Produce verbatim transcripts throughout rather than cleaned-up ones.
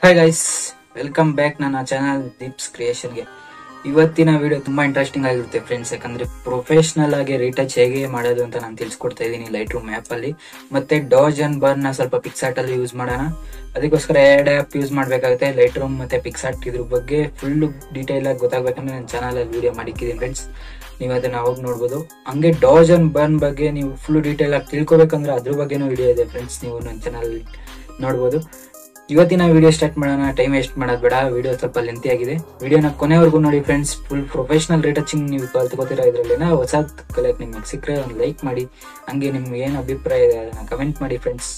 Hi guys, welcome back ನನ್ನ channel Deep's ಕ್ರಿಯೇಷನ್ಗೆ. ಇವತ್ತಿನ ವಿಡಿಯೋ ತುಂಬಾ ಇಂಟ್ರೆಸ್ಟಿಂಗ್ ಆಗಿರುತ್ತೆ ಫ್ರೆಂಡ್ಸ್, ಯಾಕಂದ್ರೆ ಪ್ರೊಫೆಷನಲ್ ಆಗಿ ರೀಟಚ್ ಹೇಗೆ ಮಾಡೋದು ಅಂತ ನಾನು ತಿಳಿಸ್ಕೊಡ್ತಾ ಇದ್ದೀನಿ ಲೈಟ್ ರೂಮ್ ಆ್ಯಪ್ ಅಲ್ಲಿ. ಮತ್ತೆ ಡಾಜ್ ಅಂಡ್ ಬರ್ನ್ ನ ಸ್ವಲ್ಪ ಪಿಕ್ಸಾರ್ಟ್ ಅಲ್ಲಿ ಯೂಸ್ ಮಾಡೋಣ. ಅದಕ್ಕೋಸ್ಕರ ಎರಡು ಆ್ಯಪ್ ಯೂಸ್ ಮಾಡಬೇಕಾಗುತ್ತೆ, ಲೈಟ್ ರೂಮ್ ಮತ್ತೆ ಪಿಕ್ಸಾರ್ಟ್. ಇದ್ರ ಬಗ್ಗೆ ಫುಲ್ ಡೀಟೇಲ್ ಆಗಿ ಗೊತ್ತಾಗಬೇಕಂದ್ರೆ ನನ್ನ ಚಾನಲ್ ಅಲ್ಲಿ ವಿಡಿಯೋ ಮಾಡಿಕ್ಕಿದ್ದೀನಿ ಫ್ರೆಂಡ್ಸ್, ನೀವು ಅದನ್ನ ಹೋಗಿ ನೋಡ್ಬೋದು. ಹಂಗೆ ಡಾಜ್ ಅಂಡ್ ಬರ್ನ್ ಬಗ್ಗೆ ನೀವು ಫುಲ್ ಡೀಟೇಲ್ ಆಗಿ ತಿಳ್ಕೊಬೇಕಂದ್ರೆ ಅದ್ರ ಬಗ್ಗೆನೂ ವಿಡಿಯೋ ಇದೆ ಫ್ರೆಂಡ್ಸ್, ನೀವು ನನ್ನ ಚಾನಲ್ ನೋಡ್ಬೋದು. ಇವತ್ತಿನ ವಿಡಿಯೋ ಸ್ಟಾರ್ಟ್ ಮಾಡೋಣ, ಟೈಮ್ ವೇಸ್ಟ್ ಮಾಡೋದು ಬೇಡ. ವಿಡಿಯೋ ಸ್ವಲ್ಪ ಲೆಂತಿ ಆಗಿದೆ, ವಿಡಿಯೋನ ಕೊನೆವರೆಗೂ ನೋಡಿ ಫ್ರೆಂಡ್ಸ್. ಫುಲ್ ಪ್ರೊಫೆಷನಲ್ ರೀಟಚಿಂಗ್ ನೀವು ಕಲ್ತ್ಕೋತೀರಾ ಇದರಲ್ಲಿನ. ಹೊಸ ಕಲೆಕ್ಟ್ ನಿಮ್ಗೆ ಸಿಕ್ಕರೆ ಒಂದು ಲೈಕ್ ಮಾಡಿ, ಹಂಗೆ ನಿಮ್ಗೆ ಏನು ಅಭಿಪ್ರಾಯ ಇದೆ ಅದನ್ನು ಕಮೆಂಟ್ ಮಾಡಿ ಫ್ರೆಂಡ್ಸ್.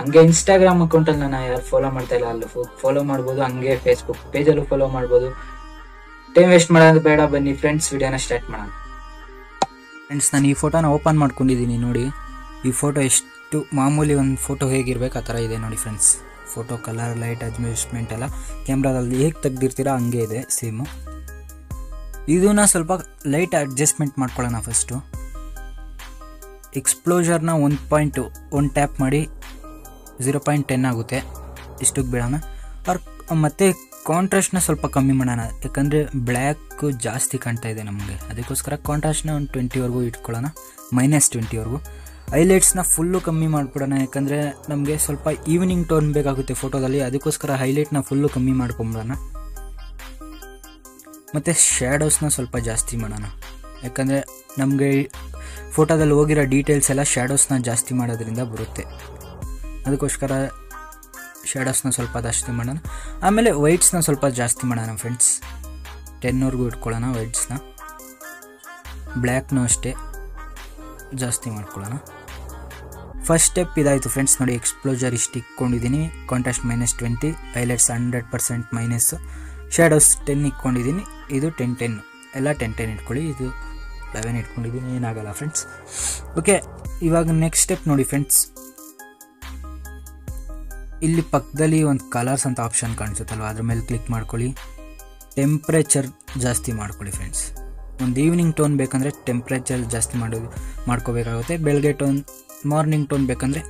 ಹಂಗೆ ಇನ್ಸ್ಟಾಗ್ರಾಮ್ ಅಕೌಂಟಲ್ಲಿ ನಾನು ಯಾರು ಫಾಲೋ ಮಾಡ್ತಾ ಇಲ್ಲ ಅಲ್ಲಿ ಫಾಲೋ ಮಾಡ್ಬೋದು, ಹಂಗೆ ಫೇಸ್ಬುಕ್ ಪೇಜಲ್ಲೂ ಫಾಲೋ ಮಾಡ್ಬೋದು. ಟೈಮ್ ವೇಸ್ಟ್ ಮಾಡೋದು ಬೇಡ, ಬನ್ನಿ ಫ್ರೆಂಡ್ಸ್ ವಿಡಿಯೋನ ಸ್ಟಾರ್ಟ್ ಮಾಡೋಣ. ಫ್ರೆಂಡ್ಸ್, ನಾನು ಈ ಫೋಟೋನ ಓಪನ್ ಮಾಡ್ಕೊಂಡಿದ್ದೀನಿ ನೋಡಿ. ಈ ಫೋಟೋ ಎಷ್ಟು ಮಾಮೂಲಿ ಒಂದು ಫೋಟೋ ಹೇಗಿರ್ಬೇಕು ಆ ಥರ ಇದೆ ನೋಡಿ friends. Photo colour, light, adjustment ಎಲ್ಲ ಕ್ಯಾಮ್ರಾದಲ್ಲಿ ಹೇಗೆ ತೆಗ್ದಿರ್ತೀರಾ ಹಂಗೆ ಇದೆ ಸೇಮು. ಇದನ್ನ ಸ್ವಲ್ಪ ಲೈಟ್ ಅಡ್ಜಸ್ಟ್ಮೆಂಟ್ ಮಾಡ್ಕೊಳ್ಳೋಣ. ಫಸ್ಟು ಎಕ್ಸ್ಪ್ಲೋಜರ್ನ ಒಂದು ಪಾಯಿಂಟ್ ಒಂದು ಟ್ಯಾಪ್ ಮಾಡಿ ಝೀರೋ ಪಾಯಿಂಟ್ ಟೆನ್ ಆಗುತ್ತೆ ಇಷ್ಟಕ್ಕೆ ಬಿಡೋಣ. ಆರ್ ಮತ್ತು ಕಾಂಟ್ರಾಸ್ಟ್ನ ಸ್ವಲ್ಪ ಕಮ್ಮಿ ಮಾಡೋಣ, ಯಾಕಂದರೆ ಬ್ಲ್ಯಾಕು ಜಾಸ್ತಿ ಕಾಣ್ತಾ ಇದೆ ನಮಗೆ. ಅದಕ್ಕೋಸ್ಕರ ಕಾಂಟ್ರಾಸ್ಟ್ನ ಒಂದು ಟ್ವೆಂಟಿವರೆಗೂ ಇಟ್ಕೊಳ್ಳೋಣ, ಮೈನಸ್ ಟ್ವೆಂಟಿವರೆಗೂ. ಹೈಲೈಟ್ಸ್ನ ಫುಲ್ಲು ಕಮ್ಮಿ ಮಾಡಿಬಿಡೋಣ, ಯಾಕಂದರೆ ನಮಗೆ ಸ್ವಲ್ಪ ಈವ್ನಿಂಗ್ ಟೋನ್ ಬೇಕಾಗುತ್ತೆ ಫೋಟೋದಲ್ಲಿ. ಅದಕ್ಕೋಸ್ಕರ ಹೈಲೈಟ್ನ ಫುಲ್ಲು ಕಮ್ಮಿ ಮಾಡ್ಕೊಂಬಿಡೋಣ. ಮತ್ತು ಶ್ಯಾಡೋಸ್ನ ಸ್ವಲ್ಪ ಜಾಸ್ತಿ ಮಾಡೋಣ, ಯಾಕಂದರೆ ನಮಗೆ ಫೋಟೋದಲ್ಲಿ ಹೋಗಿರೋ ಡೀಟೇಲ್ಸ್ ಎಲ್ಲ ಶ್ಯಾಡೋಸ್ನ ಜಾಸ್ತಿ ಮಾಡೋದ್ರಿಂದ ಬರುತ್ತೆ. ಅದಕ್ಕೋಸ್ಕರ ಶ್ಯಾಡೋಸ್ನ ಸ್ವಲ್ಪ ಜಾಸ್ತಿ ಮಾಡೋಣ. ಆಮೇಲೆ ವೈಟ್ಸ್ನ ಸ್ವಲ್ಪ ಜಾಸ್ತಿ ಮಾಡೋಣ ಫ್ರೆಂಡ್ಸ್, ಟೆನ್ವರೆಗೂ ಇಟ್ಕೊಳ್ಳೋಣ ವೈಟ್ಸ್ನ. ಬ್ಲ್ಯಾಕ್ನೂ ಅಷ್ಟೇ ಜಾಸ್ತಿ ಮಾಡ್ಕೊಳ್ಳೋಣ. ಫಸ್ಟ್ ಸ್ಟೆಪ್ ಇದಾಯಿತು ಫ್ರೆಂಡ್ಸ್ ನೋಡಿ. ಎಕ್ಸ್ಪ್ಲೋಜರ್ ಇಷ್ಟು ಇಟ್ಕೊಂಡಿದ್ದೀನಿ, contrast minus twenty, highlights hundred percent minus, shadows ten ಇಟ್ಕೊಂಡಿದ್ದೀನಿ. ಇದು ಟೆನ್ ಟೆನ್ ಎಲ್ಲ ಟೆನ್ ಟೆನ್ ಇಟ್ಕೊಳ್ಳಿ. ಇದು ಲೆವೆನ್ ಇಟ್ಕೊಂಡಿದ್ದೀನಿ, ಏನಾಗಲ್ಲ ಫ್ರೆಂಡ್ಸ್. ಓಕೆ, ಇವಾಗ ನೆಕ್ಸ್ಟ್ ಸ್ಟೆಪ್ ನೋಡಿ ಫ್ರೆಂಡ್ಸ್. ಇಲ್ಲಿ ಪಕ್ಕದಲ್ಲಿ ಒಂದು ಕಲರ್ಸ್ ಅಂತ ಆಪ್ಷನ್ ಕಾಣಿಸುತ್ತಲ್ವ, ಅದ್ರ ಮೇಲೆ ಕ್ಲಿಕ್ ಮಾಡ್ಕೊಳ್ಳಿ. ಟೆಂಪ್ರೇಚರ್ ಜಾಸ್ತಿ ಮಾಡ್ಕೊಳ್ಳಿ ಫ್ರೆಂಡ್ಸ್. ಒಂದು ಈವ್ನಿಂಗ್ ಟೋನ್ ಬೇಕಂದರೆ ಟೆಂಪ್ರೇಚರ್ ಜಾಸ್ತಿ ಮಾಡೋದು ಮಾಡ್ಕೋಬೇಕಾಗುತ್ತೆ. ಬೆಳಗ್ಗೆ ಟೋನ್, ಮಾರ್ನಿಂಗ್ ಟೋನ್ ಬೇಕಂದರೆ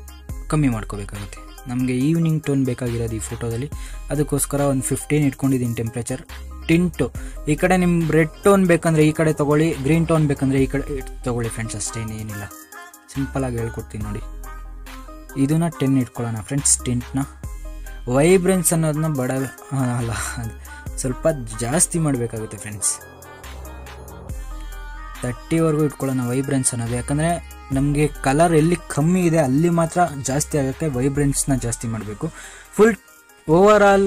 ಕಮ್ಮಿ ಮಾಡ್ಕೋಬೇಕಾಗುತ್ತೆ. ನಮಗೆ ಈವ್ನಿಂಗ್ ಟೋನ್ ಬೇಕಾಗಿರೋದು ಈ ಫೋಟೋದಲ್ಲಿ. ಅದಕ್ಕೋಸ್ಕರ ಒಂದು ಫಿಫ್ಟೀನ್ ಇಟ್ಕೊಂಡಿದ್ದೀನಿ ಟೆಂಪ್ರೇಚರ್. ಟಿಂಟು ಈ ಕಡೆ ನಿಮ್ಮ ರೆಡ್ ಟೋನ್ ಬೇಕಂದರೆ ಈ ಕಡೆ ತೊಗೊಳ್ಳಿ, ಗ್ರೀನ್ ಟೋನ್ ಬೇಕಂದರೆ ಈ ಕಡೆ ತೊಗೊಳ್ಳಿ ಫ್ರೆಂಡ್ಸ್, ಅಷ್ಟೇನೇನಿಲ್ಲ. ಸಿಂಪಲಾಗಿ ಹೇಳ್ಕೊಡ್ತೀನಿ ನೋಡಿ. ಇದನ್ನ ಟೆನ್ ಇಟ್ಕೊಳ್ಳೋಣ ಫ್ರೆಂಡ್ಸ್ ಟಿಂಟ್ನ. ವೈಬ್ರೆನ್ಸ್ ಅನ್ನೋದನ್ನ ಬಡ ಅಲ್ಲ, ಸ್ವಲ್ಪ ಜಾಸ್ತಿ ಮಾಡಬೇಕಾಗುತ್ತೆ ಫ್ರೆಂಡ್ಸ್. ತರ್ಟಿವರೆಗೂ ಇಟ್ಕೊಳ್ಳೋಣ ವೈಬ್ರೆನ್ಸ್ ಅನ್ನೋದು, ಯಾಕಂದರೆ ನಮಗೆ ಕಲರ್ ಎಲ್ಲಿ ಕಮ್ಮಿ ಇದೆ ಅಲ್ಲಿ ಮಾತ್ರ ಜಾಸ್ತಿ ಆಗೋಕ್ಕೆ ವೈಬ್ರೆನ್ಸ್ನ ಜಾಸ್ತಿ ಮಾಡಬೇಕು. ಫುಲ್ ಓವರ್ ಆಲ್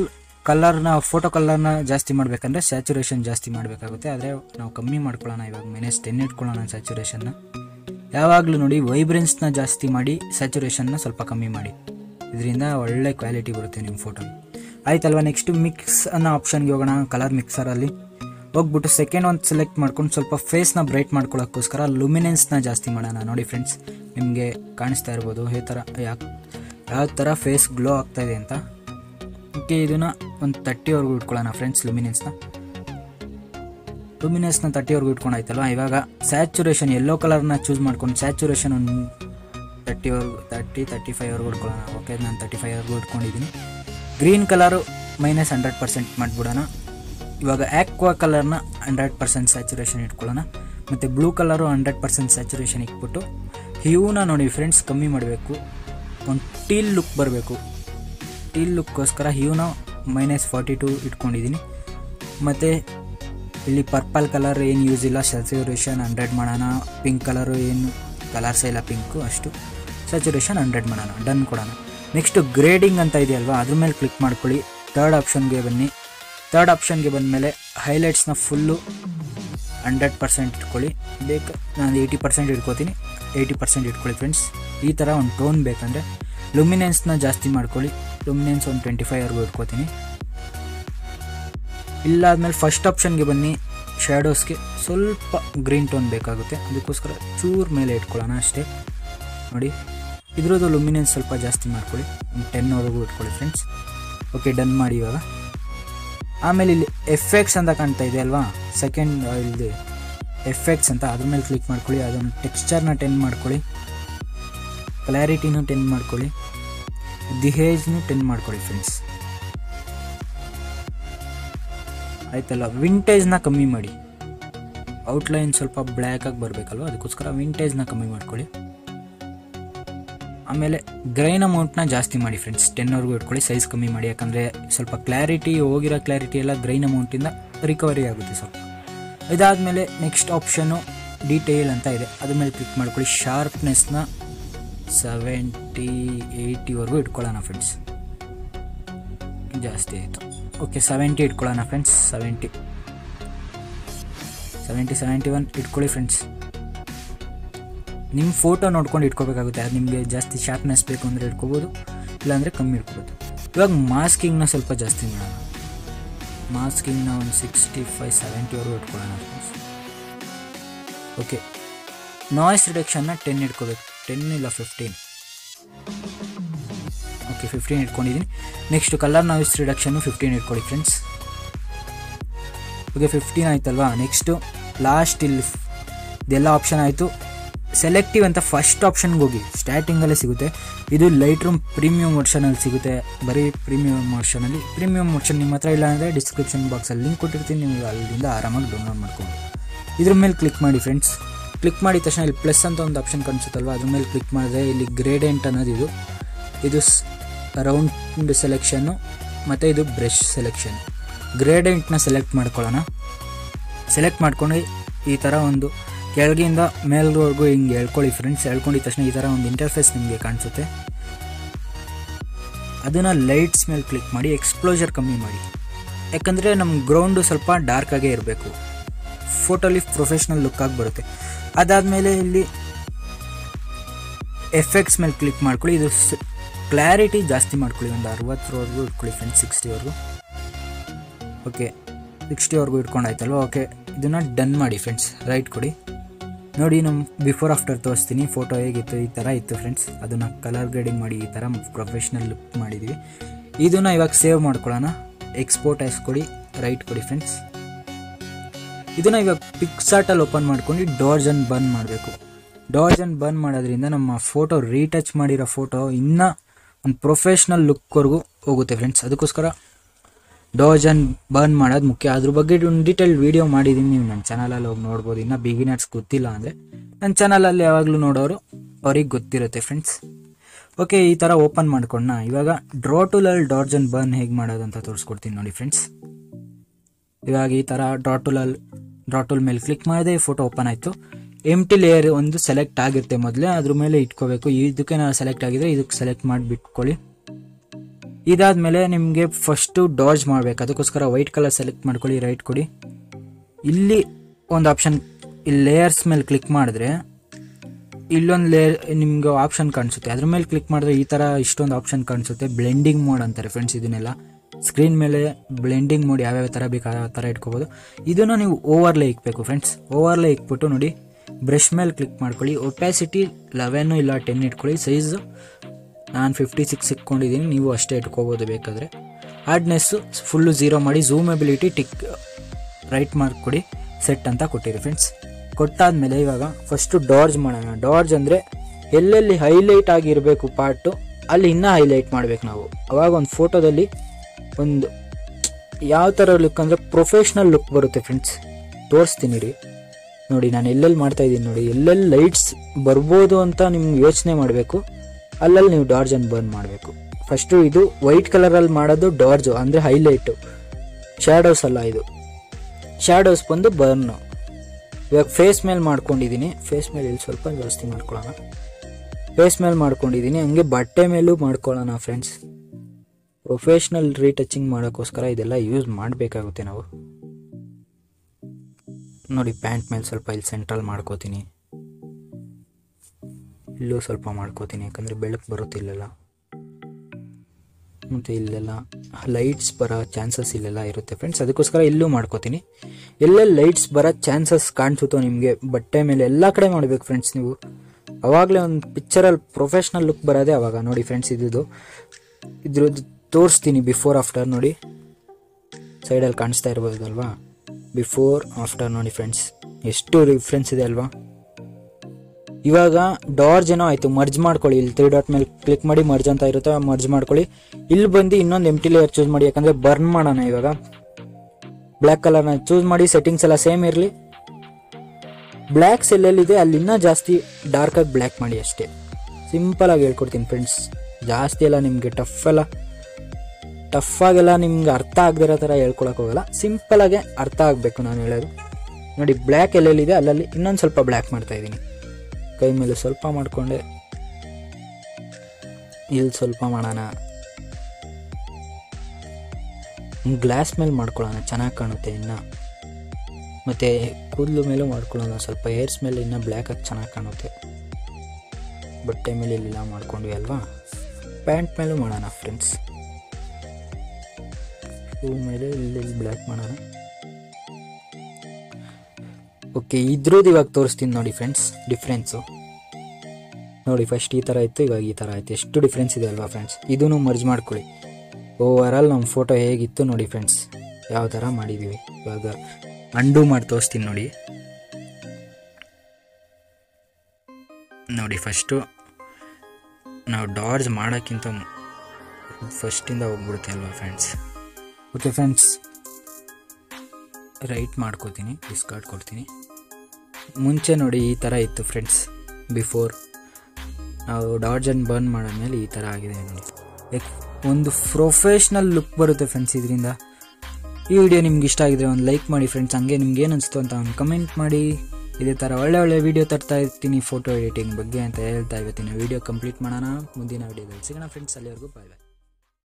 ಕಲರ್ನ, ಫೋಟೋ ಕಲರ್ನ ಜಾಸ್ತಿ ಮಾಡಬೇಕಂದ್ರೆ ಸ್ಯಾಚುರೇಷನ್ ಜಾಸ್ತಿ ಮಾಡಬೇಕಾಗುತ್ತೆ. ಆದರೆ ನಾವು ಕಮ್ಮಿ ಮಾಡ್ಕೊಳ್ಳೋಣ ಇವಾಗ, ಮೈನಸ್ ಟೆನ್ ಇಟ್ಕೊಳ್ಳೋಣ ಸ್ಯಾಚುರೇಷನ್ನ. ಯಾವಾಗಲೂ ನೋಡಿ ವೈಬ್ರೆನ್ಸ್ನ ಜಾಸ್ತಿ ಮಾಡಿ, ಸ್ಯಾಚುರೇಷನ್ನ ಸ್ವಲ್ಪ ಕಮ್ಮಿ ಮಾಡಿ. ಇದರಿಂದ ಒಳ್ಳೆ ಕ್ವಾಲಿಟಿ ಬರುತ್ತೆ ನಿಮ್ಮ ಫೋಟೋ. ಆಯ್ತಲ್ವ. ನೆಕ್ಸ್ಟು ಮಿಕ್ಸ್ ಅನ್ನೋ ಆಪ್ಷನ್ಗೆ ಹೋಗೋಣ, ಕಲರ್ ಮಿಕ್ಸರಲ್ಲಿ ಹೋಗ್ಬಿಟ್ಟು ಸೆಕೆಂಡ್ ಒಂದು ಸೆಲೆಕ್ಟ್ ಮಾಡ್ಕೊಂಡು ಸ್ವಲ್ಪ ಫೇಸ್ನ ಬ್ರೈಟ್ ಮಾಡ್ಕೊಳ್ಳೋಕ್ಕೋಸ್ಕರ ಲುಮಿನೆನ್ಸ್ನ ಜಾಸ್ತಿ ಮಾಡೋಣ ನೋಡಿ ಫ್ರೆಂಡ್ಸ್. ನಿಮಗೆ ಕಾಣಿಸ್ತಾ ಇರ್ಬೋದು ಈ ಥರ, ಯಾಕೆ ಯಾವ ಥರ ಫೇಸ್ ಗ್ಲೋ ಆಗ್ತಾಯಿದೆ ಅಂತ. ಓಕೆ, ಇದನ್ನು ಒಂದು ತರ್ಟಿವರೆಗೂ ಇಟ್ಕೊಳ್ಳೋಣ ಫ್ರೆಂಡ್ಸ್ ಲುಮಿನೆನ್ಸ್ನ. ಲುಮಿನೆನ್ಸ್ನ ತರ್ಟಿವರೆಗೂ ಇಟ್ಕೊಂಡಾಯ್ತಲ್ಲ. ಇವಾಗ ಸ್ಯಾಚುರೇಷನ್ ಯೆಲ್ಲೋ ಕಲರ್ನ ಚೂಸ್ ಮಾಡ್ಕೊಂಡು ಸ್ಯಾಚುರೇಷನ್ ಒಂದು ತರ್ಟಿವರೆಗೂ, ತರ್ಟಿ ತರ್ಟಿ ಫೈವ್ವರೆಗೂ ಇಟ್ಕೊಳ್ಳೋಣ. ಓಕೆ, ನಾನು ತರ್ಟಿ ಫೈವ್ವರೆಗೂ ಇಟ್ಕೊಂಡಿದ್ದೀನಿ. Green colour minus hundred percent ಮಾಡಿಬಿಡೋಣ. ಇವಾಗ ಆ್ಯಕ್ವಾ ಕಲರ್ನ ಹಂಡ್ರೆಡ್ ಪರ್ಸೆಂಟ್ ಸ್ಯಾಚುರೇಷನ್ ಇಟ್ಕೊಳ್ಳೋಣ. ಮತ್ತು blue colour hundred percent saturation ಇಟ್ಬಿಟ್ಟು ಹ್ಯೂನ ನೋಡಿ ಫ್ರೆಂಡ್ಸ್ ಕಮ್ಮಿ ಮಾಡಬೇಕು. ಒಂದು ಟೀಲ್ ಲುಕ್ ಬರಬೇಕು. ಟೀಲ್ ಲುಕ್ಕೋಸ್ಕರ ಹ್ಯೂನ ಮೈನಸ್ ಫಾರ್ಟಿ ಟು ಇಟ್ಕೊಂಡಿದ್ದೀನಿ. ಮತ್ತು ಇಲ್ಲಿ ಪರ್ಪಲ್ ಕಲರ್ ಏನು ಯೂಸ್ ಇಲ್ಲ, ಸ್ಯಾಚುರೇಷನ್ ಹಂಡ್ರೆಡ್ ಮಾಡೋಣ. ಪಿಂಕ್ ಕಲರು ಏನು ಕಲರ್ಸ್ ಇಲ್ಲ ಪಿಂಕು, ಅಷ್ಟು ಸ್ಯಾಚುರೇಷನ್ ಹಂಡ್ರೆಡ್ ಮಾಡೋಣ. ಡನ್ ಕೊಡೋಣ. ನೆಕ್ಸ್ಟು ಗ್ರೇಡಿಂಗ್ ಅಂತ ಇದೆಯಲ್ವ, ಅದ್ರ ಮೇಲೆ ಕ್ಲಿಕ್ ಮಾಡ್ಕೊಳ್ಳಿ. ಥರ್ಡ್ ಆಪ್ಷನ್ಗೆ ಬನ್ನಿ. ಥರ್ಡ್ ಆಪ್ಷನ್ಗೆ ಬಂದಮೇಲೆ ಹೈಲೈಟ್ಸ್ನ ಫುಲ್ಲು ಹಂಡ್ರೆಡ್ ಪರ್ಸೆಂಟ್ ಇಟ್ಕೊಳ್ಳಿ. ಬೇಕು ನಾನು ಏಯ್ಟಿ ಪರ್ಸೆಂಟ್ ಇಟ್ಕೊತೀನಿ, ಏಯ್ಟಿ ಪರ್ಸೆಂಟ್ ಇಟ್ಕೊಳ್ಳಿ ಫ್ರೆಂಡ್ಸ್. ಈ ಥರ ಒಂದು ಟೋನ್ ಬೇಕಂದರೆ ಲುಮಿನೆನ್ಸ್ನ ಜಾಸ್ತಿ ಮಾಡ್ಕೊಳ್ಳಿ. ಲುಮಿನೆನ್ಸ್ ಒಂದು ಟ್ವೆಂಟಿ ಫೈವ್ವರೆಗೂ ಇಟ್ಕೊತೀನಿ. ಇಲ್ಲಾದ್ಮೇಲೆ ಫಸ್ಟ್ ಆಪ್ಷನ್ಗೆ ಬನ್ನಿ. ಶ್ಯಾಡೋಸ್ಗೆ ಸ್ವಲ್ಪ ಗ್ರೀನ್ ಟೋನ್ ಬೇಕಾಗುತ್ತೆ, ಅದಕ್ಕೋಸ್ಕರ ಚೂರು ಮೇಲೆ ಇಟ್ಕೊಳ್ಳೋಣ ಅಷ್ಟೇ ನೋಡಿ. ಇದ್ರದ್ದು ಲುಮಿನೆನ್ಸ್ ಸ್ವಲ್ಪ ಜಾಸ್ತಿ ಮಾಡ್ಕೊಳ್ಳಿ, ಒಂದು ಟೆನ್ವರೆಗೂ ಇಟ್ಕೊಳ್ಳಿ ಫ್ರೆಂಡ್ಸ್. ಓಕೆ, ಡನ್ ಮಾಡಿ. ಇವಾಗ ಆಮೇಲೆ ಇಲ್ಲಿ ಎಫೆಕ್ಟ್ಸ್ ಅಂತ ಕಾಣ್ತಾ ಇದೆ ಅಲ್ವಾ, ಸೆಕೆಂಡ್ ಇಲ್ಲಿ ಎಫೆಕ್ಟ್ಸ್ ಅಂತ, ಅದ್ರ ಮೇಲೆ ಕ್ಲಿಕ್ ಮಾಡ್ಕೊಳ್ಳಿ. ಅದನ್ನು ಟೆಕ್ಸ್ಚರ್ನ ಟೆನ್ ಮಾಡ್ಕೊಳ್ಳಿ, ಕ್ಲಾರಿಟಿನೂ ಟೆನ್ ಮಾಡ್ಕೊಳ್ಳಿ, ದಿ ಏಜ್ನು ಟೆನ್ ಮಾಡ್ಕೊಳ್ಳಿ ಫ್ರೆಂಡ್ಸ್. आयतल विंटेज ना कमी माड़ी आउटलाइन ಸ್ವಲ್ಪ ಬ್ಲ್ಯಾಕ್ ಆಗಿ ಬರಬೇಕಲ್ವಾ ಅದಕ್ಕೋಸ್ಕರ ವಿಂಟೇಜ್ ನ ಕಮ್ಮಿ ಮಾಡ್ಕೊಳ್ಳಿ ಆಮೇಲೆ ಗ್ರೈನ್ ಅಮೌಂಟ್ ನ ಜಾಸ್ತಿ ಮಾಡಿ ಫ್ರೆಂಡ್ಸ್ टेन ವರೆಗೂ ಇಟ್ಕೊಳ್ಳಿ ಸೈಜ್ ಕಮ್ಮಿ ಮಾಡಿ ಯಾಕಂದ್ರೆ ಸ್ವಲ್ಪ ಕ್ಲಾರಿಟಿ ಹೋಗಿರೋ ಕ್ಲಾರಿಟಿ ಎಲ್ಲ ಗ್ರೈನ್ ಅಮೌಂಟ್ ಇಂದ ರಿಕವರಿ ಆಗುತ್ತೆ ಸ್ವಲ್ಪ ಇದಾದ ಮೇಲೆ ನೆಕ್ಸ್ಟ್ ಆಪ್ಷನ್ ಡೀಟೇಲ್ ಅಂತ ಇದೆ ಅದರ ಮೇಲೆ ಕ್ಲಿಕ್ ಮಾಡ್ಕೊಳ್ಳಿ ಶಾರ್ಪ್ನೆಸ್ ನ सेवेंटी एटी ವರೆಗೂ ಇಟ್ಕೊಳ್ಳೋಣ ಫ್ರೆಂಡ್ಸ್ ಜಾಸ್ತಿ ಆಯ್ತು ಓಕೆ सेवेंटी ಇಟ್ಕೊಳ್ಳೋಣ friends seventy seventy seventy one इटकोली फ्रेंड्स निम्म फोटो नोड्कोंडु इट्कोबेकागुत्ते अदु निमगे जास्ति शार्पनेस बेकु अंद्रे इट्कोबहुदु इल्ल अंद्रे कम्मी इट्कोबहुदु इवाग मास्किंग न स्वल्प जास्ति माडोण मास्किंग न ओंदु सिक्स्टी फाइव सेवेंटी वरेगू इट्कोळ्ळोण ओके नॉइस रिडक्शन न टेन इट्कोबेकु टेन इल्ल फिफ्टीन ओके फिफ्टीन इट्कोंडिदीनि next colour noise reduction fifteen इट्कोळ्ळि फ्रेंड्स ओके फिफ्टीन आयतल्वा नेक्स्ट लास्ट इल्ल ಇದೆಲ್ಲ ಆಪ್ಷನ್ ಆಯಿತು ಸೆಲೆಕ್ಟಿವ್ ಅಂತ ಫಸ್ಟ್ ಆಪ್ಷನ್ ಗೆ ಹೋಗಿ ಸ್ಟಾರ್ಟಿಂಗ್ ಅಲ್ಲಿ ಸಿಗುತ್ತೆ ಇದು ಲೈಟ್ ರೂಮ್ ಪ್ರೀಮಿಯಂ ವರ್ಷನ್ ಅಲ್ಲಿ ಸಿಗುತ್ತೆ ಬರೀ ಪ್ರೀಮಿಯಂ ವರ್ಷನ್ ಅಲ್ಲಿ ಪ್ರೀಮಿಯಂ ವರ್ಷನ್ ನಿಮ್ಮತ್ರ ಇಲ್ಲ ಅಂದ್ರೆ ಡಿಸ್ಕ್ರಿಪ್ಷನ್ ಬಾಕ್ಸ್ ಅಲ್ಲಿ ಲಿಂಕ್ ಕೊಟ್ಟಿರ್ತೀನಿ ನೀವು ಅಲ್ಲಿಂದ ಆರಾಮಾಗಿ ಡೌನ್ಲೋಡ್ ಮಾಡ್ಕೊಳ್ಳಿ ಇದರ ಮೇಲೆ ಕ್ಲಿಕ್ ಮಾಡಿ ಫ್ರೆಂಡ್ಸ್ ಕ್ಲಿಕ್ ಮಾಡಿದ ತಕ್ಷಣ ಇಲ್ಲಿ ಪ್ಲಸ್ ಅಂತ ಒಂದು ಆಪ್ಷನ್ ಕಾಣಿಸುತ್ತಲ್ವಾ ಅದರ ಮೇಲೆ ಕ್ಲಿಕ್ ಮಾಡಿದ್ರೆ ಇಲ್ಲಿ ಗ್ರೇಡಿಯಂಟ್ ಅನ್ನೋದು ಇದು ಇದು ರೌಂಡ್ ಸೆಲೆಕ್ಷನ್ ಮತ್ತೆ ಇದು ಬ್ರಷ್ ಸೆಲೆಕ್ಷನ್ ಗ್ರೇಡಿಯಂಟ್ ನ ಸೆಲೆಕ್ಟ್ ಮಾಡ್ಕೊಳ್ಳೋಣ ಸೆಲೆಕ್ಟ್ ಮಾಡ್ಕೊಂಡು ಈ ತರ ಒಂದು ಕೆಳಗಿಂದ ಮೇಲ್ವರೆಗೂ ಹಿಂಗೆ ಹೇಳ್ಕೊಳ್ಳಿ ಫ್ರೆಂಡ್ಸ್ ಹೇಳ್ಕೊಂಡಿದ ತಕ್ಷಣ ಈ ತರ ಒಂದು ಇಂಟರ್ಫೇಸ್ ನಿಮಗೆ ಕಾಣಿಸುತ್ತೆ ಅದನ್ನ ಲೈಟ್ಸ್ ಮೇಲೆ ಕ್ಲಿಕ್ ಮಾಡಿ ಎಕ್ಸ್‌ಪ್ಲೋಜರ್ ಕಮ್ಮಿ ಮಾಡಿ ಯಾಕಂದ್ರೆ ನಮ್ಮ ಗ್ರೌಂಡ್ ಸ್ವಲ್ಪ ಡಾರ್ಕ್ ಆಗೇ ಇರಬೇಕು ಫೋಟೋಲಿ ಪ್ರೊಫೆಷನಲ್ ಲುಕ್ ಆಗಿ ಬರುತ್ತೆ ಅದಾದ ಮೇಲೆ ಇಲ್ಲಿ ಎಫೆಕ್ಟ್ಸ್ ಮೇಲೆ ಕ್ಲಿಕ್ ಮಾಡ್ಕೊಳ್ಳಿ ಇದು ಕ್ಲಾರಿಟಿ ಜಾಸ್ತಿ ಮಾಡ್ಕೊಳ್ಳಿ ಒಂದು ಅರವತ್ತು ವರೆಗೂ ಇಟ್ಕೊಳ್ಳಿ ಫ್ರೆಂಡ್ಸ್ ಸಿಕ್ಸ್ಟಿ ವರೆಗೂ ಓಕೆ ಸಿಕ್ಸ್ಟಿ ವರೆಗೂ ಇಟ್ಕೊಂಡು ಆಯ್ತಲ್ವಾ ಓಕೆ ಇದನ್ನ ಡನ್ ಮಾಡಿ ಫ್ರೆಂಡ್ಸ್ ರೈಟ್ ಕೊಡಿ ನೋಡಿ ನಮ್ಮ ಬಿಫೋರ್ ಆಫ್ಟರ್ ತೋರಿಸ್ತೀನಿ ಫೋಟೋ ಹೇಗಿತ್ತು ಈ ಥರ ಇತ್ತು ಫ್ರೆಂಡ್ಸ್ ಅದನ್ನು ಕಲರ್ ಗ್ರೇಡಿಂಗ್ ಮಾಡಿ ಈ ಥರ ಪ್ರೊಫೆಷನಲ್ ಲುಕ್ ಮಾಡಿದ್ವಿ ಇದನ್ನು ಇವಾಗ ಸೇವ್ ಮಾಡ್ಕೊಳ್ಳೋಣ ಎಕ್ಸ್ಪೋರ್ಟ್ ಆಸ್ ಕೊಡಿ ರೈಟ್ ಕೊಡಿ ಫ್ರೆಂಡ್ಸ್ ಇದನ್ನು ಇವಾಗ ಪಿಕ್ಸಾರ್ಟಲ್ಲಿ ಓಪನ್ ಮಾಡ್ಕೊಂಡು ಡಾಡ್ಜ್ ಅಂಡ್ ಬರ್ನ್ ಮಾಡಬೇಕು ಡಾಡ್ಜ್ ಅಂಡ್ ಬರ್ನ್ ಮಾಡೋದ್ರಿಂದ ನಮ್ಮ ಫೋಟೋ ರೀಟಚ್ ಮಾಡಿರೋ ಫೋಟೋ ಇನ್ನೂ ಒಂದು ಪ್ರೊಫೆಷ್ನಲ್ ಲುಕ್ವರೆಗೂ ಹೋಗುತ್ತೆ ಫ್ರೆಂಡ್ಸ್ ಅದಕ್ಕೋಸ್ಕರ ಡೋಜ್ ಅಂಡ್ ಬರ್ನ್ ಮಾಡೋದು ಮುಖ್ಯ ಅದ್ರ ಬಗ್ಗೆ ಒಂದು ಡೀಟೇಲ್ ವೀಡಿಯೋ ಮಾಡಿದ್ದೀನಿ ನೀವು ನನ್ನ ಚಾನಲಲ್ಲಿ ಹೋಗಿ ನೋಡ್ಬೋದು ಇನ್ನು ಬಿಗಿನರ್ಸ್ ಗೊತ್ತಿಲ್ಲ ಅಂದರೆ ನನ್ನ ಚಾನಲಲ್ಲಿ ಯಾವಾಗಲೂ ನೋಡೋರು ಅವ್ರಿಗೆ ಗೊತ್ತಿರುತ್ತೆ ಫ್ರೆಂಡ್ಸ್ ಓಕೆ ಈ ಥರ ಓಪನ್ ಮಾಡ್ಕೊಂಡ ಇವಾಗ ಡ್ರಾ ಟೂಲಲ್ಲಿ ಡೋಜ್ ಅಂಡ್ ಬರ್ನ್ ಹೇಗೆ ಮಾಡೋದು ಅಂತ ತೋರಿಸ್ಕೊಡ್ತೀನಿ ನೋಡಿ ಫ್ರೆಂಡ್ಸ್ ಇವಾಗ ಈ ಥರ ಡ್ರಾ ಟೂಲಲ್ಲಿ ಡ್ರಾ ಟೂಲ್ ಮೇಲೆ ಕ್ಲಿಕ್ ಮಾಡಿದೆ ಫೋಟೋ ಓಪನ್ ಆಯಿತು ಎಂಟಿ ಲೇಯರ್ ಒಂದು ಸೆಲೆಕ್ಟ್ ಆಗಿರುತ್ತೆ ಮೊದಲೇ ಅದ್ರ ಮೇಲೆ ಇಟ್ಕೋಬೇಕು ಇದಕ್ಕೆ ನಾನು ಸೆಲೆಕ್ಟ್ ಆಗಿದ್ರೆ ಇದಕ್ಕೆ ಸೆಲೆಕ್ಟ್ ಮಾಡಿಬಿಟ್ಕೊಳ್ಳಿ ಇದಾದ ಮೇಲೆ ನಿಮಗೆ ಫಸ್ಟು ಡಾಜ್ ಮಾಡಬೇಕು ಅದಕ್ಕೋಸ್ಕರ ವೈಟ್ ಕಲರ್ ಸೆಲೆಕ್ಟ್ ಮಾಡ್ಕೊಳ್ಳಿ ರೈಟ್ ಕೊಡಿ ಇಲ್ಲಿ ಒಂದು ಆಪ್ಷನ್ ಇಲ್ಲಿ ಲೇಯರ್ಸ್ ಮೇಲೆ ಕ್ಲಿಕ್ ಮಾಡಿದ್ರೆ ಇಲ್ಲೊಂದು ಲೇಯರ್ ನಿಮ್ಗೆ ಆಪ್ಷನ್ ಕಾಣಿಸುತ್ತೆ ಅದ್ರ ಮೇಲೆ ಕ್ಲಿಕ್ ಮಾಡಿದ್ರೆ ಈ ಥರ ಇಷ್ಟೊಂದು ಆಪ್ಷನ್ ಕಾಣಿಸುತ್ತೆ ಬ್ಲೆಂಡಿಂಗ್ ಮೋಡ್ ಅಂತಾರೆ ಫ್ರೆಂಡ್ಸ್ ಇದನ್ನೆಲ್ಲ ಸ್ಕ್ರೀನ್ ಮೇಲೆ ಬ್ಲೆಂಡಿಂಗ್ ಮೋಡ್ ಯಾವ್ಯಾವ ಥರ ಬೇಕು ಆ ಥರ ಇಟ್ಕೋಬೋದು ಇದನ್ನು ನೀವು ಓವರ್ಲೇ ಇಕ್ಬೇಕು ಫ್ರೆಂಡ್ಸ್ ಓವರ್ಲೇ ಇಕ್ಬಿಟ್ಟು ನೋಡಿ ಬ್ರಷ್ ಮೇಲೆ ಕ್ಲಿಕ್ ಮಾಡ್ಕೊಳ್ಳಿ ಒಪ್ಯಾಸಿಟಿ ಲೆವೆನ್ನು ಇಲ್ಲ ಟೆನ್ ಇಟ್ಕೊಳ್ಳಿ ಸೈಜು ನಾನು ಫಿಫ್ಟಿ ಸಿಕ್ಸ್ ಇಟ್ಕೊಂಡಿದ್ದೀನಿ ನೀವು ಅಷ್ಟೇ ಇಟ್ಕೋಬೋದು ಬೇಕಾದರೆ ಹಾರ್ಡ್ನೆಸ್ಸು ಫುಲ್ಲು ಝೀರೋ ಮಾಡಿ ಝೂಮೆಬಿಲಿಟಿ ಟಿಕ್ ರೈಟ್ ಮಾರ್ಕ್ ಕೊಡಿ ಸೆಟ್ ಅಂತ ಕೊಟ್ಟಿರಿ ಫ್ರೆಂಡ್ಸ್ ಕೊಟ್ಟಾದಮೇಲೆ ಇವಾಗ ಫಸ್ಟು ಡಾಡ್ಜ್ ಮಾಡೋಣ ಡಾಡ್ಜ್ ಅಂದರೆ ಎಲ್ಲೆಲ್ಲಿ ಹೈಲೈಟ್ ಆಗಿರಬೇಕು ಪಾರ್ಟು ಅಲ್ಲಿ ಇನ್ನೂ ಹೈಲೈಟ್ ಮಾಡಬೇಕು ನಾವು ಅವಾಗ ಒಂದು ಫೋಟೋದಲ್ಲಿ ಒಂದು ಯಾವ ಥರ ಲುಕ್ ಅಂದರೆ ಪ್ರೊಫೆಷ್ನಲ್ ಲುಕ್ ಬರುತ್ತೆ ಫ್ರೆಂಡ್ಸ್ ತೋರಿಸ್ತೀನಿ ರೀ ನೋಡಿ ನಾನು ಎಲ್ಲೆಲ್ಲಿ ಮಾಡ್ತಾಯಿದ್ದೀನಿ ನೋಡಿ ಎಲ್ಲೆಲ್ಲಿ ಲೈಟ್ಸ್ ಬರ್ಬೋದು ಅಂತ ನಿಮ್ಗೆ ಯೋಚನೆ ಮಾಡಬೇಕು ಅಲ್ಲಲ್ಲಿ ನೀವು ಡಾಡ್ಜ್ ಅಂಡ್ ಬರ್ನ್ ಮಾಡಬೇಕು ಫಸ್ಟು ಇದು ವೈಟ್ ಕಲರಲ್ಲಿ ಮಾಡೋದು ಡಾಡ್ಜು ಅಂದರೆ ಹೈಲೈಟು ಶ್ಯಾಡೋಸ್ ಅಲ್ಲ ಇದು ಶ್ಯಾಡೋಸ್ ಬಂದು ಬರ್ನು ಇವಾಗ ಫೇಸ್ ಮೇಲೆ ಮಾಡ್ಕೊಂಡಿದ್ದೀನಿ ಫೇಸ್ ಮೇಲೆ ಇಲ್ಲಿ ಸ್ವಲ್ಪ ಜಾಸ್ತಿ ಮಾಡ್ಕೊಳ್ಳೋಣ ಫೇಸ್ ಮೇಲೆ ಮಾಡ್ಕೊಂಡಿದ್ದೀನಿ ಹಂಗೆ ಬಟ್ಟೆ ಮೇಲೂ ಮಾಡ್ಕೊಳ್ಳೋಣ ಫ್ರೆಂಡ್ಸ್ ಪ್ರೊಫೆಷ್ನಲ್ ರೀಟಚಿಂಗ್ ಮಾಡೋಕ್ಕೋಸ್ಕರ ಇದೆಲ್ಲ ಯೂಸ್ ಮಾಡಬೇಕಾಗುತ್ತೆ ನಾವು ನೋಡಿ ಪ್ಯಾಂಟ್ ಮೇಲೆ ಸ್ವಲ್ಪ ಇಲ್ಲಿ ಸೆಂಟ್ರಲ್ ಮಾಡ್ಕೋತೀನಿ ಇಲ್ಲೂ ಸ್ವಲ್ಪ ಮಾಡ್ಕೋತೀನಿ ಯಾಕಂದರೆ ಬೆಳಕು ಬರುತ್ತಿಲ್ಲ ಮತ್ತು ಇಲ್ಲೆಲ್ಲ ಲೈಟ್ಸ್ ಬರೋ ಚಾನ್ಸಸ್ ಇಲ್ಲೆಲ್ಲ ಇರುತ್ತೆ ಫ್ರೆಂಡ್ಸ್ ಅದಕ್ಕೋಸ್ಕರ ಇಲ್ಲೂ ಮಾಡ್ಕೋತೀನಿ ಎಲ್ಲೆಲ್ಲಿ ಲೈಟ್ಸ್ ಬರೋ ಚಾನ್ಸಸ್ ಕಾಣಿಸುತ್ತೋ ನಿಮಗೆ ಬಟ್ಟೆ ಮೇಲೆ ಎಲ್ಲ ಕಡೆ ಮಾಡಬೇಕು ಫ್ರೆಂಡ್ಸ್ ನೀವು ಆವಾಗಲೇ ಒಂದು ಪಿಕ್ಚರಲ್ಲಿ ಪ್ರೊಫೆಷ್ನಲ್ ಲುಕ್ ಬರೋದೇ ಆವಾಗ ನೋಡಿ ಫ್ರೆಂಡ್ಸ್ ಇದ್ರದ್ದು ಇದ್ರದ್ದು ತೋರಿಸ್ತೀನಿ ಬಿಫೋರ್ ಆಫ್ಟರ್ ನೋಡಿ ಸೈಡಲ್ಲಿ ಕಾಣಿಸ್ತಾ ಇರ್ಬೋದಲ್ವಾ ಬಿಫೋರ್ ಆಫ್ಟರ್ ನೋಡಿ ಫ್ರೆಂಡ್ಸ್ ಎಷ್ಟು ಡಿಫ್ರೆನ್ಸ್ ಇದೆ ಅಲ್ವಾ ಇವಾಗ ಡಾರ್ಜ್ ಏನೋ ಆಯಿತು ಮರ್ಜ್ ಮಾಡ್ಕೊಳ್ಳಿ ಇಲ್ಲಿ ತ್ರೀ ಡಾಟ್ ಮೇಲೆ ಕ್ಲಿಕ್ ಮಾಡಿ ಮರ್ಜ್ ಅಂತ ಇರುತ್ತೆ ಮರ್ಜ್ ಮಾಡ್ಕೊಳ್ಳಿ ಇಲ್ಲಿ ಬಂದು ಇನ್ನೊಂದು ಎಂಟಿ ಲೇಯರ್ ಚೂಸ್ ಮಾಡಿ ಯಾಕಂದರೆ ಬರ್ನ್ ಮಾಡೋಣ ಇವಾಗ ಬ್ಲಾಕ್ ಕಲರ್ ನಾನು ಚೂಸ್ ಮಾಡಿ ಸೆಟ್ಟಿಂಗ್ಸ್ ಎಲ್ಲ ಸೇಮ್ ಇರಲಿ. ಬ್ಲಾಕ್ ಸೆಲ್ಲಲ್ಲಿ ಇದೆ ಅಲ್ಲಿ ಇನ್ನೂ ಜಾಸ್ತಿ ಡಾರ್ಕ್ ಆಗಿ ಬ್ಲಾಕ್ ಮಾಡಿ ಅಷ್ಟೇ. ಸಿಂಪಲ್ ಆಗಿ ಹೇಳ್ಕೊಡ್ತೀನಿ ಫ್ರೆಂಡ್ಸ್, ಜಾಸ್ತಿ ಎಲ್ಲ ನಿಮಗೆ ಟಫ್ ಎಲ್ಲ ಟಫ್ ಆಗೆಲ್ಲ ನಿಮ್ಗೆ ಅರ್ಥ ಆಗದಿರೋ ಥರ ಹೇಳ್ಕೊಳಕ್ಕೆ ಹೋಗಲ್ಲ, ಸಿಂಪಲಾಗೆ ಅರ್ಥ ಆಗಬೇಕು ನಾನು ಹೇಳೋದು. ನೋಡಿ ಬ್ಲ್ಯಾಕ್ ಎಲ್ಲೆಲ್ಲಿದೆ ಅಲ್ಲಲ್ಲಿ ಇನ್ನೊಂದು ಸ್ವಲ್ಪ ಬ್ಲ್ಯಾಕ್ ಮಾಡ್ತಾಯಿದ್ದೀನಿ. ಕೈ ಮೇಲೆ ಸ್ವಲ್ಪ ಮಾಡಿಕೊಂಡೆ, ಇಲ್ಲಿ ಸ್ವಲ್ಪ ಮಾಡೋಣ, ಗ್ಲಾಸ್ ಮೇಲೆ ಮಾಡ್ಕೊಳ್ಳೋಣ, ಚೆನ್ನಾಗಿ ಕಾಣುತ್ತೆ ಇನ್ನು. ಮತ್ತು ಕೂದಲು ಮೇಲೂ ಮಾಡ್ಕೊಳ್ಳೋಣ, ಸ್ವಲ್ಪ ಏರ್ಸ್ ಮೇಲೆ ಇನ್ನೂ ಬ್ಲ್ಯಾಕಾಗಿ ಚೆನ್ನಾಗಿ ಕಾಣುತ್ತೆ. ಬಟ್ಟೆ ಮೇಲೆ ಇಲ್ಲೆಲ್ಲ ಮಾಡ್ಕೊಂಡ್ವಿ ಅಲ್ವಾ, ಪ್ಯಾಂಟ್ ಮೇಲೂ ಮಾಡೋಣ ಫ್ರೆಂಡ್ಸ್, ಶೂ ಮೇಲೆ ಇಲ್ಲಿ ಬ್ಲ್ಯಾಕ್ ಮಾಡೋಣ. ಓಕೆ, ಇದ್ರದ್ದು ಇವಾಗ ತೋರಿಸ್ತೀನಿ ನೋಡಿ ಫ್ರೆಂಡ್ಸ್ ಡಿಫ್ರೆನ್ಸು. ನೋಡಿ ಫಸ್ಟ್ ಈ ಥರ ಇತ್ತು, ಇವಾಗ ಈ ಥರ ಆಯಿತು, ಎಷ್ಟು ಡಿಫ್ರೆನ್ಸ್ ಇದೆ ಅಲ್ವಾ ಫ್ರೆಂಡ್ಸ್. ಇದನ್ನು ಮರ್ಜ್ ಮಾಡ್ಕೊಳ್ಳಿ. ಓವರಾಲ್ ನಮ್ಮ ಫೋಟೋ ಹೇಗಿತ್ತು ನೋಡಿ ಫ್ರೆಂಡ್ಸ್, ಯಾವ ಥರ ಮಾಡಿದ್ದೀವಿ. ಇವಾಗ ಅಂಡು ಮಾಡಿ ತೋರಿಸ್ತೀನಿ ನೋಡಿ. ನೋಡಿ ಫಸ್ಟು ನಾವು ಡಾರ್ಜ್ ಮಾಡೋಕ್ಕಿಂತ ಫಸ್ಟಿಂದ ಹೋಗ್ಬಿಡುತ್ತೆ ಅಲ್ವಾ ಫ್ರೆಂಡ್ಸ್. ಓಕೆ ಫ್ರೆಂಡ್ಸ್, ರೈಟ್ ಮಾಡ್ಕೋತೀನಿ, ಡಿಸ್ಕಾರ್ಡ್ ಕೊಡ್ತೀನಿ. ಮುಂಚೆ ನೋಡಿ ಈ ಥರ ಇತ್ತು ಫ್ರೆಂಡ್ಸ್, ಬಿಫೋರ್ ನಾವು ಡಾಡ್ಜ್ ಆ್ಯಂಡ್ ಬರ್ನ್ ಮಾಡೋದ್ಮೇಲೆ ಈ ಥರ ಆಗಿದೆ ನೋಡಿ. ಲೈಕ್ ಒಂದು ಪ್ರೊಫೆಷ್ನಲ್ ಲುಕ್ ಬರುತ್ತೆ ಫ್ರೆಂಡ್ಸ್ ಇದರಿಂದ. ಈ ವಿಡಿಯೋ ನಿಮ್ಗೆ ಇಷ್ಟ ಆಗಿದ್ರೆ ಒಂದು ಲೈಕ್ ಮಾಡಿ ಫ್ರೆಂಡ್ಸ್, ಹಂಗೆ ನಿಮ್ಗೆ ಏನು ಅನಿಸ್ತು ಅಂತ ಒಂದು ಕಮೆಂಟ್ ಮಾಡಿ. ಇದೇ ಥರ ಒಳ್ಳೆ ಒಳ್ಳೆ ವೀಡಿಯೋ ತರ್ತಾ ಇರ್ತೀನಿ ಫೋಟೋ ಎಡಿಟಿಂಗ್ ಬಗ್ಗೆ ಅಂತ ಹೇಳ್ತಾ ಇವತ್ತಿನ ವೀಡಿಯೋ ಕಂಪ್ಲೀಟ್ ಮಾಡೋಣ. ಮುಂದಿನ ವೀಡಿಯೋದಲ್ಲಿ ಸಿಗೋಣ ಫ್ರೆಂಡ್ಸ್, ಅಲ್ಲಿವರೆಗೂ ಬಾಯ್ ಬಾಯ್.